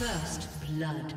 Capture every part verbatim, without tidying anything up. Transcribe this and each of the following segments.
First blood.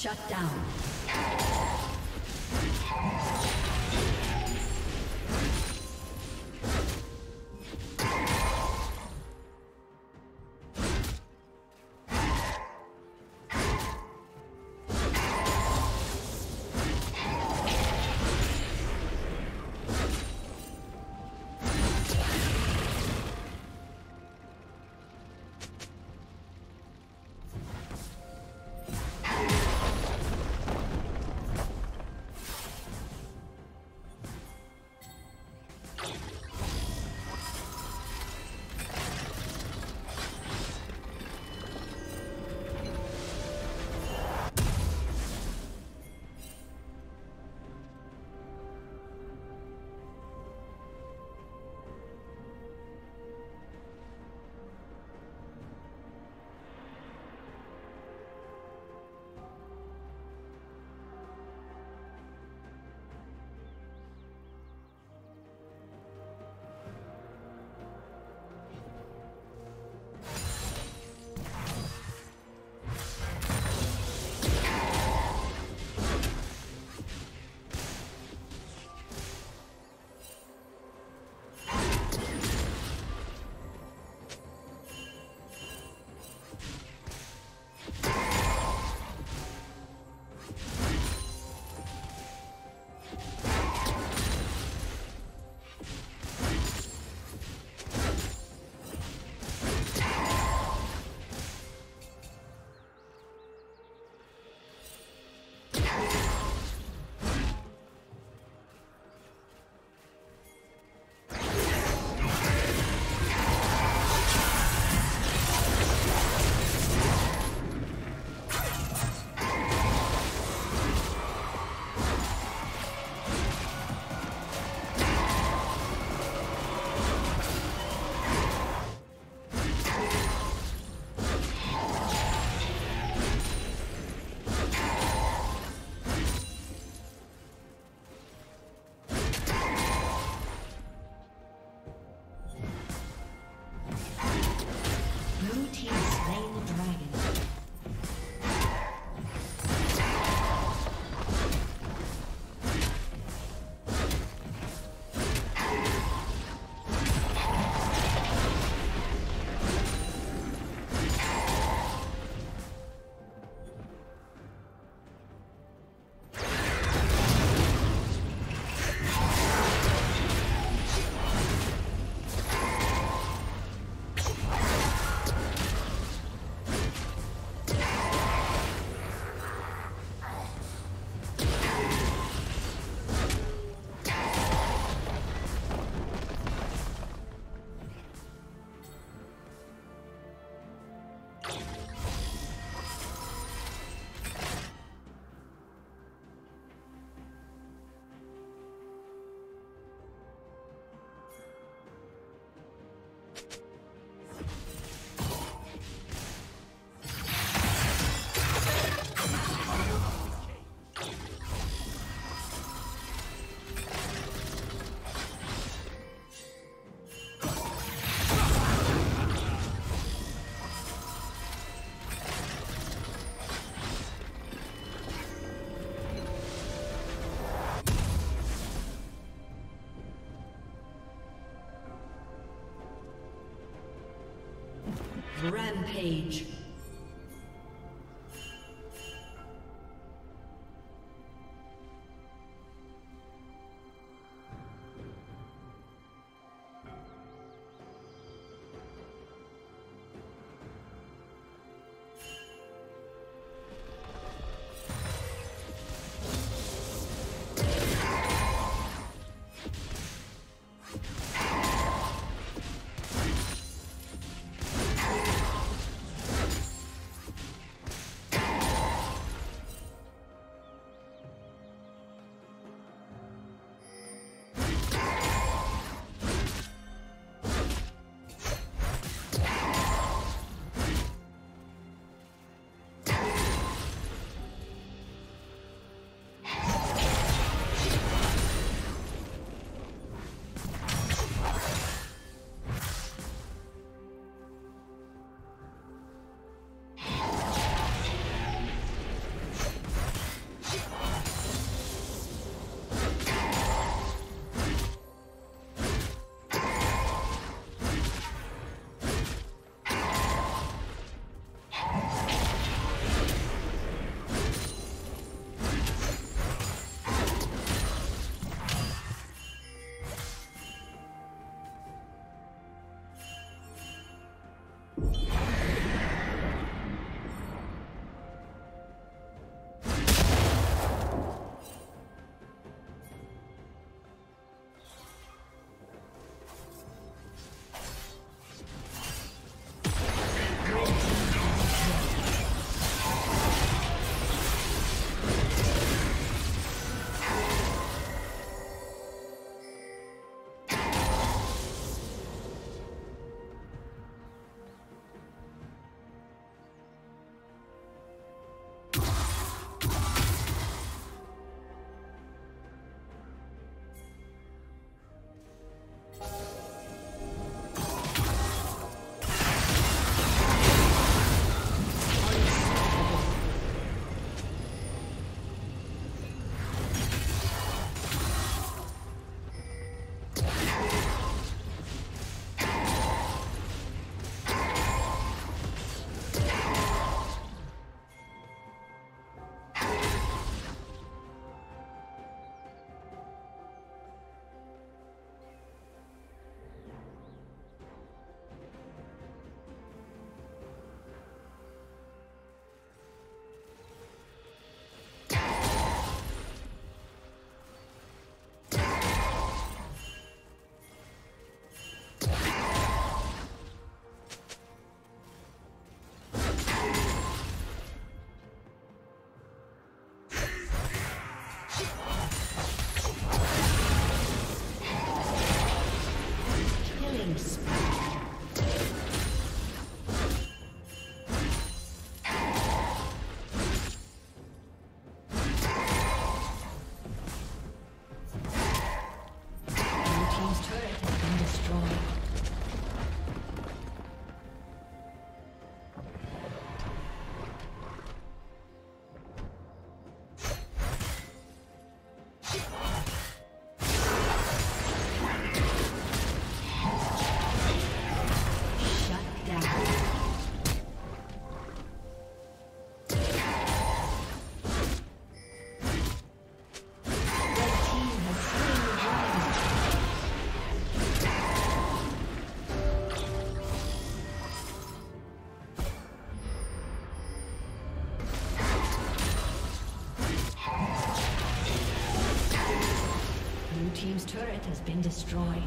Shut down. Rampage. turret has been destroyed.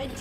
Red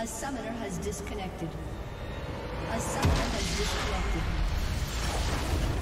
A summoner has disconnected. A summoner has disconnected.